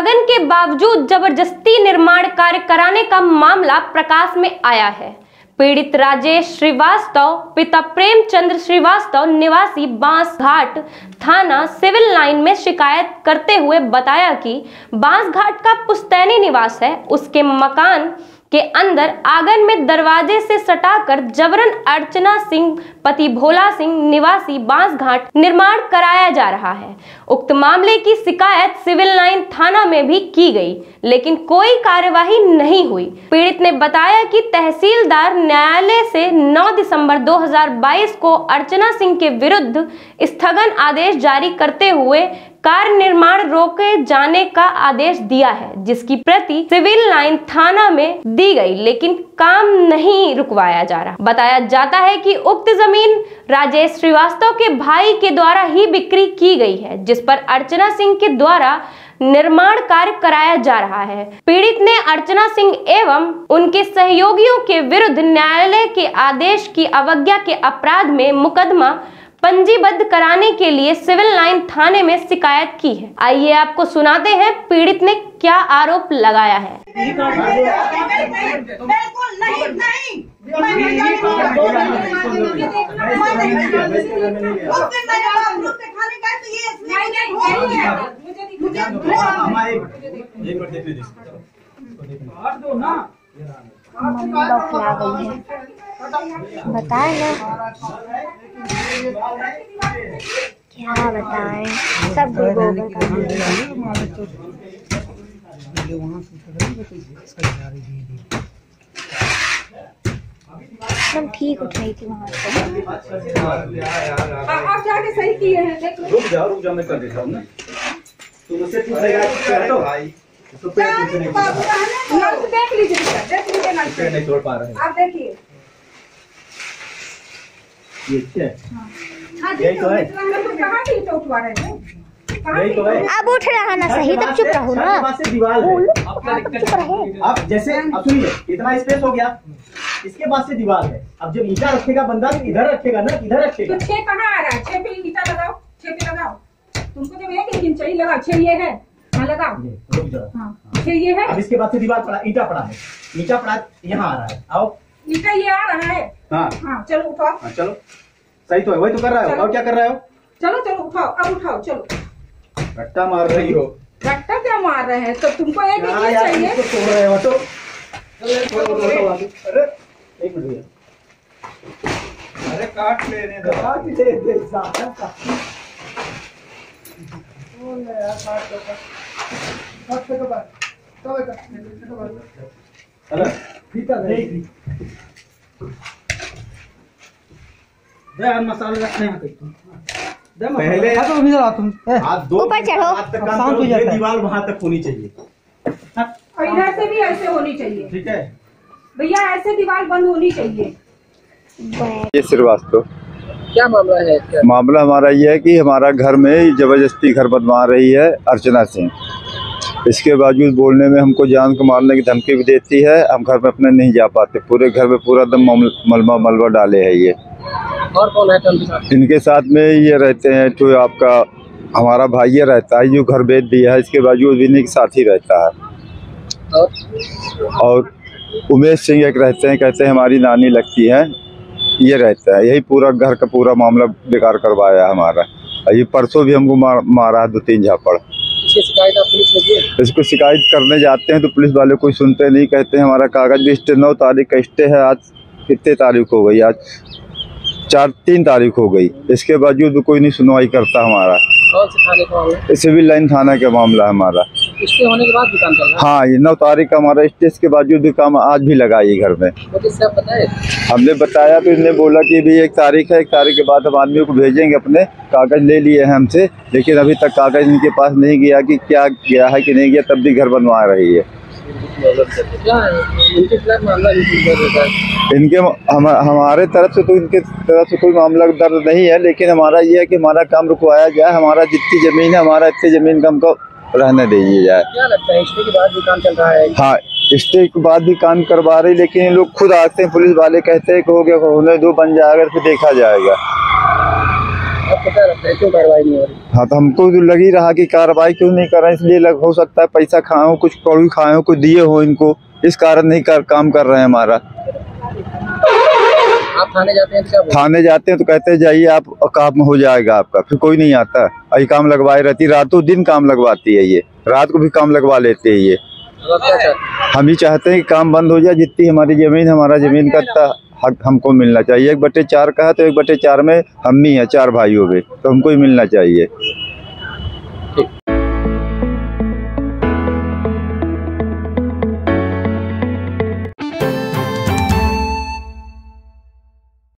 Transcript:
स्थगन के बावजूद जबरदस्ती निर्माण कार्य कराने का मामला प्रकाश में आया है। पीड़ित राजेश श्रीवास्तव पिता प्रेमचंद श्रीवास्तव निवासी बांसघाट थाना सिविल लाइन में शिकायत करते हुए बताया कि बांसघाट का पुश्तैनी निवास है, उसके मकान के अंदर आंगन में दरवाजे से सटाकर जबरन अर्चना सिंह पति भोला सिंह निवासी बांसघाट निर्माण कराया जा रहा है। उक्त मामले की शिकायत सिविल लाइन थाना में भी की गई, लेकिन कोई कार्यवाही नहीं हुई। पीड़ित ने बताया कि तहसीलदार न्यायालय से 9 दिसंबर 2022 को अर्चना सिंह के विरुद्ध स्थगन आदेश जारी करते हुए कार्य निर्माण रोके जाने का आदेश दिया है, जिसकी प्रति सिविल लाइन थाना में दी गई, लेकिन काम नहीं रुकवाया जा रहा। बताया जाता है कि उक्त जमीन राजेश श्रीवास्तव के भाई के द्वारा ही बिक्री की गई है, जिस पर अर्चना सिंह के द्वारा निर्माण कार्य कराया जा रहा है। पीड़ित ने अर्चना सिंह एवं उनके सहयोगियों के विरुद्ध न्यायालय के आदेश की अवज्ञा के अपराध में मुकदमा पंजीबद्ध कराने के लिए सिविल लाइन थाने में शिकायत की है। आइए आपको सुनाते हैं पीड़ित ने क्या आरोप लगाया है। बताए क्या बताएं, सब एकदम ठीक उठ रही थी वहाँ से। आप जाके सही किए हैं। रुक जाओ मैं कर देता हूँ ना। तुम उससे पूछेगा तो भाई देख लीजिए नहीं छोड़ पा रहे आप, देखिए अब उठ रहा ना सही, तब चुप रहो ना। अब जैसे अब सुनिए, इतना स्पेस हो गया, इसके बाद से दीवार है। अब जब ईटा रखेगा बंदा तो इधर रखेगा ना, इधर रखेगा। छह कहाँ आ रहा है? 6 फीट ईटा लगाओ, 6 फीट लगाओ। तुमको जब एक लेकिन चाहिए लगाओ, 6 ये है लगाओ, 6 ये है। अब इसके बाद से दीवार पड़ा, ईटा पड़ा है, ईटा पड़ा यहाँ आ रहा है। आओ ईटा ये आ रहा है। हाँ चलो उठाओ। हाँ चलो सही तो है, वही तो कर रहा है। और क्या कर रहे हो? चलो उठाओ, अब उठाओ। चलो रट्टा मार रही हो। रट्टा क्या मार रहे हैं? तो तुमको एक ही चाहिए तो तोड़ रहे हो। तो अरे एक मिनट भैया, अरे काट लेने दो। काट ले यार, काट दो काट से कब कब कब। हेलो ठीक है, मसाले रखने हैं पहले तुम ऊपर चढ़ो, शांत हो जाए। दीवार वहाँ तक होनी चाहिए और इधर से भी ऐसे होनी चाहिए। ठीक है भैया, ऐसे दीवार बंद होनी चाहिए। ये श्रीवास्तव क्या मामला है? मामला हमारा ये है कि हमारा घर में जबरदस्ती घर बनवा रही है अर्चना सिंह। इसके बावजूद बोलने में हमको जान को मारने की धमकी भी देती है। हम घर में अपने नहीं जा पाते, पूरे घर में पूरा दम मलबा डाले है ये। और कौन है इनके साथ में? ये रहते हैं जो आपका हमारा भाई ये रहता है, जो घर बेच दिया है, इसके बावजूद भी इनके साथ ही रहता है। और उमेश सिंह एक रहते हैं, कहते हैं हमारी नानी लगती है, ये रहता है। यही पूरा घर का पूरा मामला बेकार करवाया हमारा। और ये परसों भी हमको मारा 2-3 झापड़। इसको शिकायत करने जाते हैं तो पुलिस वाले कोई सुनते नहीं, कहते हैं हमारा कागज भी स्टे 9 तारीख का स्टे है। आज कितने तारीख हो गई? आज 4-3 तारीख हो गई। इसके बावजूद कोई नहीं सुनवाई करता हमारा। कौन से थाने का मामला? सिविल लाइन थाना का मामला हमारा। स्टे होने के बाद भी काम चल रहा है। हाँ ये 9 तारीख का हमारा स्टे, इसके बावजूद भी काम आज भी लगा ये घर में। हमने बताया तो इन्होंने बोला कि भी 1 तारीख है, 1 तारीख के बाद हम आदमियों को भेजेंगे। अपने कागज ले लिए हैं हमसे, लेकिन अभी तक कागज इनके पास नहीं गया कि क्या गया है कि नहीं गया, तब भी घर बनवा रही है। इनके हमारे तरफ से तो इनके तरफ से कोई मामला दर्ज नहीं है, लेकिन हमारा ये है कि हमारा काम रुकवाया जाए। हमारा जितनी ज़मीन है, हमारा इतनी ज़मीन का हमको रहने दीजिए जाए। क्या लगता है इसके बाद भी काम चल रहा है? हाँ इसके बाद भी काम करवा रही, लेकिन ये लोग खुद आते हैं, पुलिस वाले कहते हैं कि हो गया, होने दो, बन जाएगा, फिर देखा जाएगा। आपको क्या लगता है क्यों कार्रवाई नहीं हो रही? हाँ तो हमको तो लग ही रहा कि कार्रवाई क्यों नहीं कर रहा है, इसलिए लग हो सकता है पैसा खाए हो, कुछ कौड़ी खाए हो, कुछ दिए हो इनको, इस कारण नहीं काम कर रहे हैं हमारा। आप थाने जाते हैं क्या? थाने जाते हैं तो कहते हैं जाइए आप काम हो जाएगा आपका, फिर कोई नहीं आता। यही काम लगवाए रहती, रातों दिन काम लगवाती है ये, रात को भी काम लगवा लेते है ये। हम ही चाहते हैं कि काम बंद हो जाए, जितनी हमारी जमीन हमारा जमीन का हक हमको मिलना चाहिए। 1/4 का है तो 1/4 में हम ही हैं, 4 भाइयों में तो हमको ही मिलना चाहिए।